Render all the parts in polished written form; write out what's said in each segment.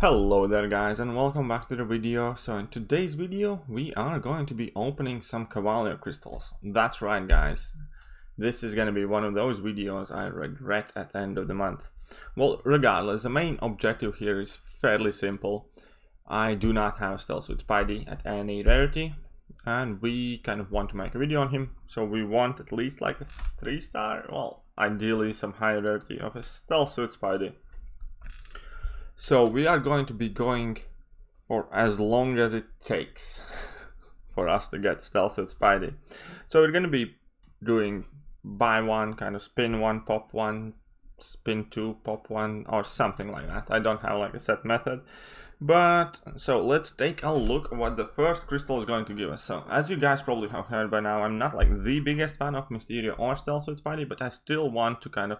Hello there guys and welcome back to the video. So in today's video we are going to be opening some Cavalier crystals. That's right guys, this is going to be one of those videos I regret at the end of the month. Well, regardless, the main objective here is fairly simple. I do not have Stealth Suit Spidey at any rarity and we kind of want to make a video on him, so we want at least like a 3-star, well ideally some higher rarity of a Stealth Suit Spidey. So we are going to be going for as long as it takes for us to get Stealth Suit Spidey. So we're going to be doing buy one, kind of spin one, pop one, spin two, pop one, or something like that. I don't have like a set method. But so let's take a look at what the first crystal is going to give us. So as you guys probably have heard by now, I'm not like the biggest fan of Mysterio or Stealth Suit Spidey, but I still want to kind of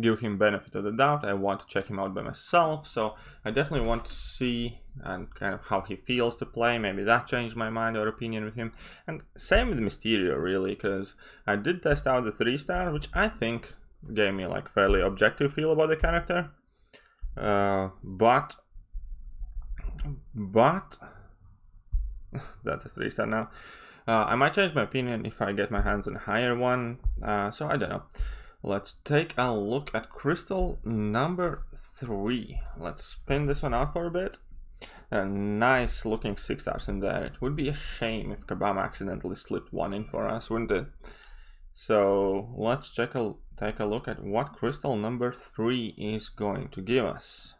give him benefit of the doubt. I want to check him out by myself, so I definitely want to see and kind of how he feels to play. Maybe that changed my mind or opinion with him. And same with Mysterio really, because I did test out the 3-star, which I think gave me like fairly objective feel about the character. But that's a 3-star now. I might change my opinion if I get my hands on a higher one, so I don't know. Let's take a look at crystal number 3. Let's spin this one out for a bit. There are nice looking 6-stars in there. It would be a shame if Kabam accidentally slipped one in for us, wouldn't it? So let's take a look at what crystal number 3 is going to give us.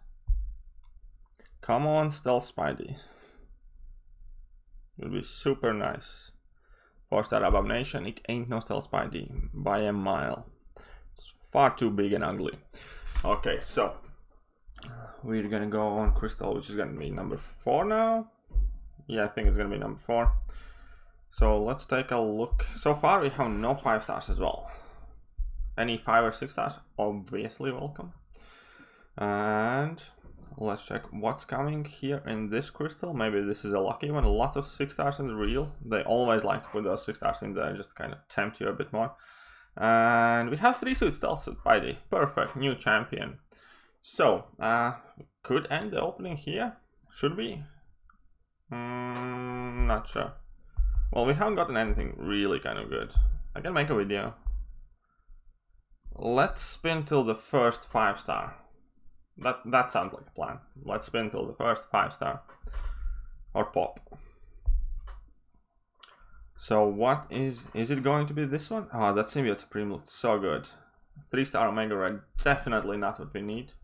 Come on, Stealth Spidey. It would be super nice. 4-star Abomination. It ain't no Stealth Spidey by a mile. Far too big and ugly. Okay, so we're gonna go on crystal, which is gonna be number 4 now. Yeah, I think it's gonna be number 4. So let's take a look. So far we have no 5-stars as well. Any 5 or 6-stars, obviously welcome. And let's check what's coming here in this crystal. Maybe this is a lucky one. Lots of 6-stars in the reel. They always like to put those 6-stars in there, just kind of tempt you a bit more. And we have 3-suit Stealth Suit Spidey. Perfect, new champion. So, could end the opening here? Should we? Not sure. Well, we haven't gotten anything really kind of good. I can make a video. Let's spin till the first 5-star. That sounds like a plan. Let's spin till the first 5-star. Or pop. So what is it going to be this one? Oh, that Symbiote Supreme looks so good. 3-star Omega Red, definitely not what we need.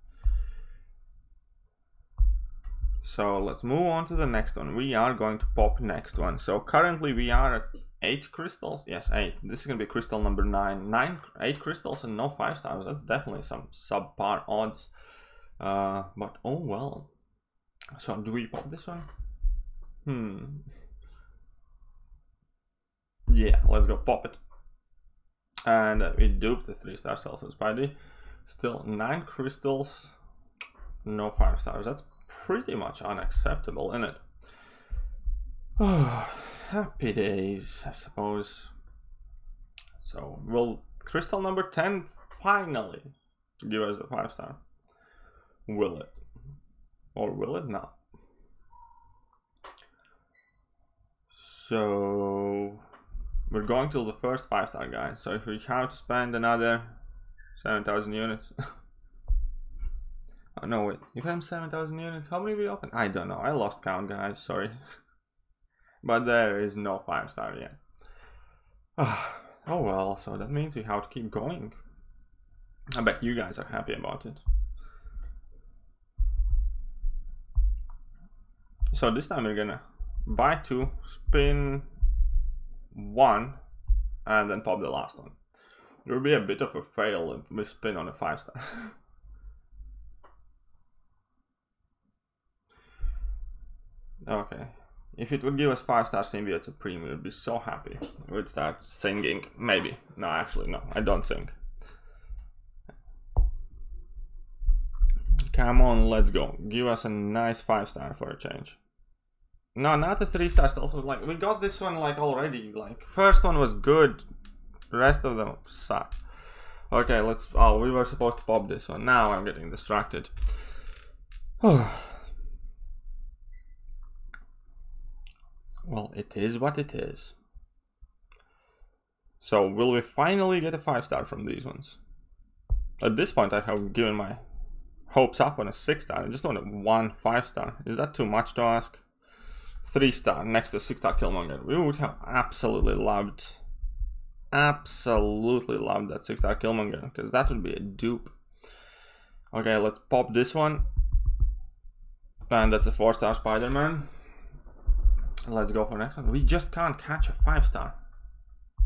So let's move on to the next one. We are going to pop next one. So currently we are at 8 crystals. Yes, 8. This is going to be crystal number 9. 8 crystals and no 5-stars. That's definitely some subpar odds. But oh well. So do we pop this one? Yeah, let's go pop it. And we duped the 3-star Stealth Suit Spidey. Still 9 crystals, no 5-stars. That's pretty much unacceptable, isn't it? Oh, happy days, I suppose. So, will crystal number 10 finally give us a 5-star? Will it? Or will it not? So we're going till the first 5-star, guys. So if we have to spend another 7,000 units. Oh, no, wait. If I'm 7,000 units, how many we open? I don't know. I lost count, guys. Sorry. But there is no 5-star yet. Oh, well. So that means we have to keep going. I bet you guys are happy about it. So this time we're gonna buy 2, spin 1 and then pop the last one. It will be a bit of a fail if we spin on a 5-star. Okay, if it would give us 5-star Symbiote Supreme, we would be so happy. We would start singing, maybe. No, actually, no, I don't sing. Come on, let's go. Give us a nice 5-star for a change. No, not the 3-stars also, like, we got this one, like, already, like, first one was good, the rest of them suck. Okay, let's, oh, we were supposed to pop this one, now I'm getting distracted. it is what it is. So will we finally get a 5-star from these ones? At this point I have given my hopes up on a 6-star. I just wanted one 5-star. Is that too much to ask? 3-star next to 6-star Killmonger. We would have absolutely loved that 6-star Killmonger, because that would be a dupe. Okay, let's pop this one. And that's a 4-star Spider-Man. Let's go for the next one. We just can't catch a 5-star.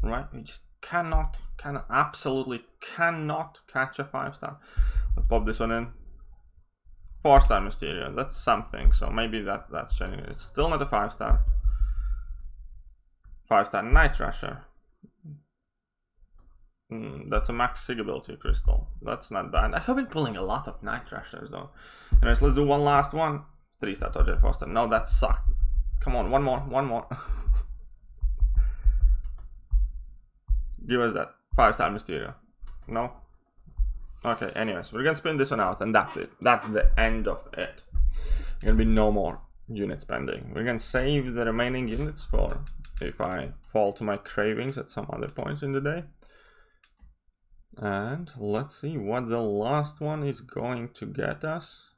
Right? We just absolutely cannot catch a 5-star. Let's pop this one in. 4-star Mysterio. That's something. So maybe that's genuine. It's still not a 5-star. 5-star Night Thrasher. That's a max sig ability crystal. That's not bad. I have been pulling a lot of Night Thrashers though. Anyways, let's do one last one. 3-star Torture Foster. No, that sucked. Come on, one more. Give us that 5-star Mysterio. No? Okay, anyways, we're gonna spin this one out and that's it. That's the end of it. There's gonna be no more unit spending. We're gonna save the remaining units for if I fall to my cravings at some other point in the day. And let's see what the last one is going to get us.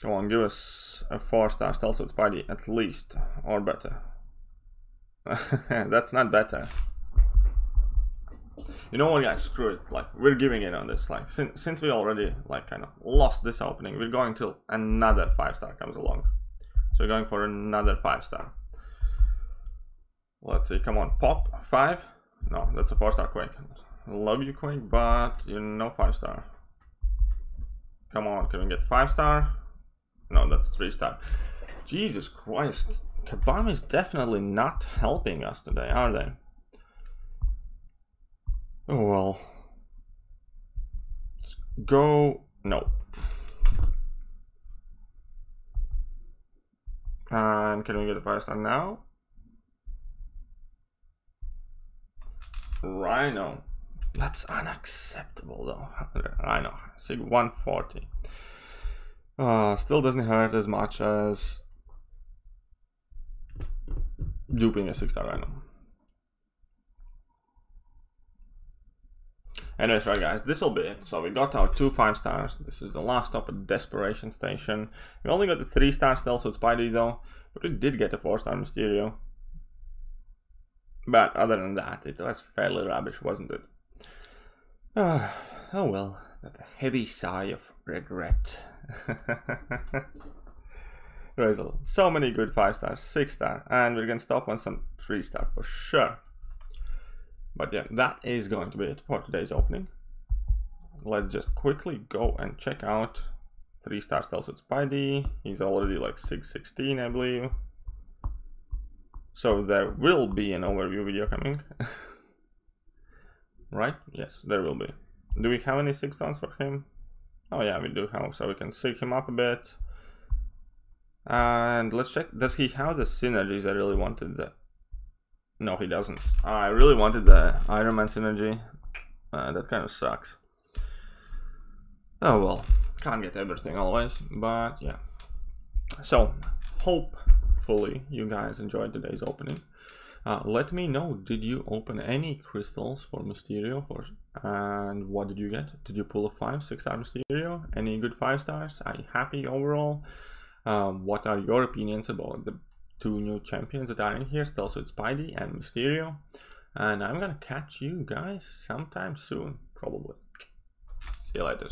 Come on, give us a 4-star Stealth Suit Spidey at least, or better. That's not better. You know what, guys? Screw it. Like, we're giving in on this. Like, since we already like kind of lost this opening, we're going till another 5-star comes along. So we're going for another 5-star. Let's see, come on, pop, 5? No, that's a 4-star Quake. Love you, Quake, but you're no 5-star. Come on, can we get 5-star? No, that's 3-star. Jesus Christ, Kabam is definitely not helping us today, are they? Oh well. Let's go, no. And can we get a 5-star now? Rhino, that's unacceptable though. Rhino, sig 140. Still doesn't hurt as much as duping a 6-star Rhino. Anyways, right guys, this will be it. So we got our two 5-stars. This is the last stop at Desperation Station. We only got the 3-star Stealth Suit Spidey though, but we did get a 4-star Mysterio. But other than that, it was fairly rubbish, wasn't it? Oh well, that heavy sigh of regret. So many good 5-stars, 6-star, and we're gonna stop on some 3-star for sure. But yeah, that is going to be it for today's opening. Let's just quickly go and check out 3-star Stealth Suit Spidey. He's already like 616, I believe. So there will be an overview video coming, right? Yes, there will be. Do we have any 6-stars for him? Oh yeah, we do have, so we can seek him up a bit. And let's check, does he have the synergies? I really wanted the... No, he doesn't. I really wanted the Iron Man synergy. That kind of sucks. Oh well, can't get everything always, but yeah. So, hopefully you guys enjoyed today's opening. Let me know, did you open any crystals for Mysterio, and what did you get? Did you pull a 5-6-star Mysterio? Any good 5-stars? Are you happy overall? What are your opinions about the two new champions that are in here, Stealth Suit Spidey and Mysterio? And I'm gonna catch you guys sometime soon, probably. See you later.